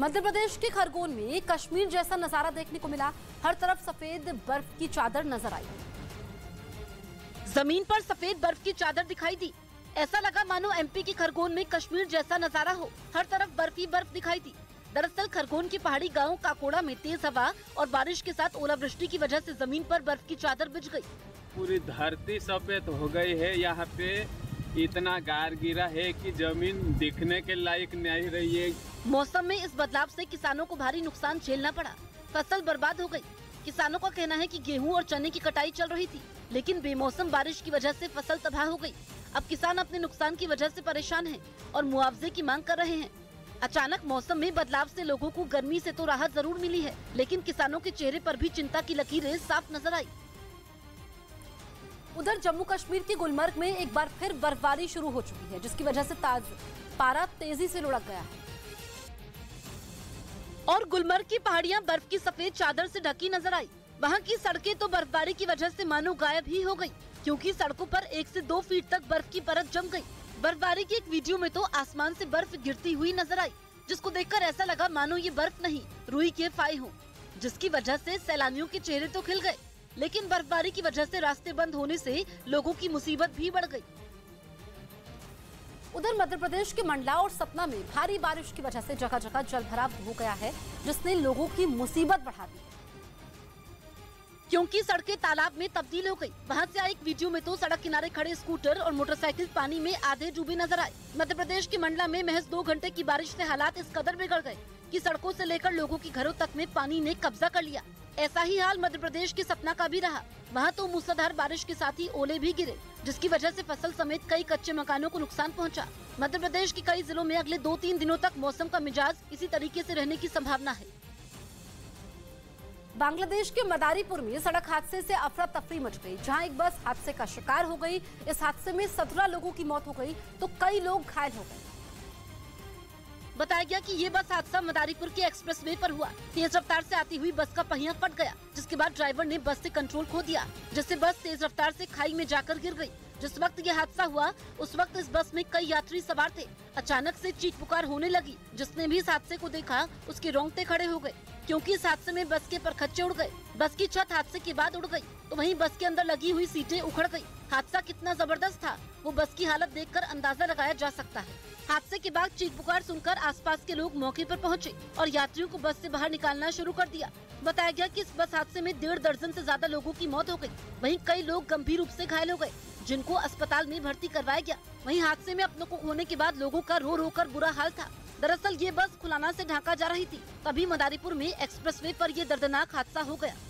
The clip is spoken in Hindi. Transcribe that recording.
मध्य प्रदेश के खरगोन में कश्मीर जैसा नजारा देखने को मिला। हर तरफ सफेद बर्फ की चादर नजर आई। जमीन पर सफेद बर्फ की चादर दिखाई दी। ऐसा लगा मानो एमपी के खरगोन में कश्मीर जैसा नजारा हो। हर तरफ बर्फ ही बर्फ दिखाई दी। दरअसल खरगोन के पहाड़ी गांव काकोड़ा में तेज हवा और बारिश के साथ ओलावृष्टि की वजह से जमीन पर बर्फ की चादर बिछ गई। पूरी धरती सफेद हो गई है। यहाँ पे इतना गार गिरा है कि जमीन दिखने के लायक नहीं रही है। मौसम में इस बदलाव से किसानों को भारी नुकसान झेलना पड़ा। फसल बर्बाद हो गई। किसानों का कहना है कि गेहूं और चने की कटाई चल रही थी, लेकिन बेमौसम बारिश की वजह से फसल तबाह हो गई। अब किसान अपने नुकसान की वजह से परेशान हैं और मुआवजे की मांग कर रहे हैं। अचानक मौसम में बदलाव से लोगों को गर्मी से तो राहत जरूर मिली है, लेकिन किसानों के चेहरे पर भी चिंता की लकीरें साफ नजर आई। उधर जम्मू कश्मीर के गुलमर्ग में एक बार फिर बर्फबारी शुरू हो चुकी है, जिसकी वजह से पारा तेजी से लुढ़क गया है और गुलमर्ग की पहाड़ियां बर्फ की सफेद चादर से ढकी नजर आई। वहां की सड़कें तो बर्फबारी की वजह से मानो गायब ही हो गई, क्योंकि सड़कों पर 1 से 2 फीट तक बर्फ की परत जम गई। बर्फबारी की एक वीडियो में तो आसमान से बर्फ गिरती हुई नजर आई, जिसको देखकर ऐसा लगा मानो ये बर्फ नहीं रूई के फाय हो, जिसकी वजह से सैलानियों के चेहरे तो खिल गए, लेकिन बर्फबारी की वजह से रास्ते बंद होने से लोगों की मुसीबत भी बढ़ गई। उधर मध्य प्रदेश के मंडला और सतना में भारी बारिश की वजह से जगह जगह जलभराव हो गया है, जिसने लोगों की मुसीबत बढ़ा दी, क्योंकि सड़कें तालाब में तब्दील हो गई। वहां से एक वीडियो में तो सड़क किनारे खड़े स्कूटर और मोटरसाइकिल पानी में आधे डूबे नजर आए। मध्य प्रदेश के मंडला में महज 2 घंटे की बारिश से हालात इस कदर बिगड़ गए कि सड़कों से लेकर लोगों के घरों तक में पानी ने कब्जा कर लिया। ऐसा ही हाल मध्य प्रदेश के सतना का भी रहा। वहां तो मूसलाधार बारिश के साथ ही ओले भी गिरे, जिसकी वजह से फसल समेत कई कच्चे मकानों को नुकसान पहुंचा। मध्य प्रदेश के कई जिलों में अगले 2-3 दिनों तक मौसम का मिजाज इसी तरीके से रहने की संभावना है। बांग्लादेश के मदारीपुर में सड़क हादसे से अफरा तफरी मच गई, जहां एक बस हादसे का शिकार हो गई। इस हादसे में 17 लोगों की मौत हो गई तो कई लोग घायल हो गए। बताया गया कि ये बस हादसा मदारीपुर के एक्सप्रेसवे पर हुआ। तेज रफ्तार से आती हुई बस का पहिया फट गया, जिसके बाद ड्राइवर ने बस से कंट्रोल खो दिया, जिससे बस तेज रफ्तार से खाई में जाकर गिर गई। जिस वक्त ये हादसा हुआ उस वक्त इस बस में कई यात्री सवार थे। अचानक से चीख पुकार होने लगी। जिसने भी इस हादसे को देखा उसके रोंगटे खड़े हो गए, क्योंकि इस हादसे में बस के परखच्चे उड़ गए। बस की छत हादसे के बाद उड़ गई तो वहीं बस के अंदर लगी हुई सीटें उखड़ गयी। हादसा कितना जबरदस्त था वो बस की हालत देखकर अंदाजा लगाया जा सकता है। हादसे के बाद चीख पुकार सुनकर आसपास के लोग मौके पर पहुंचे और यात्रियों को बस से बाहर निकालना शुरू कर दिया। बताया गया कि इस बस हादसे में 1.5 दर्जन से ज्यादा लोगों की मौत हो गई। वहीं कई लोग गंभीर रूप से घायल हो गए, जिनको अस्पताल में भर्ती करवाया गया। वहीं हादसे में अपनों को खोने के बाद लोगों का रो रो कर बुरा हाल था। दरअसल ये बस खुलाना से ढाका जा रही थी, तभी मदारीपुर में एक्सप्रेसवे पर यह दर्दनाक हादसा हो गया।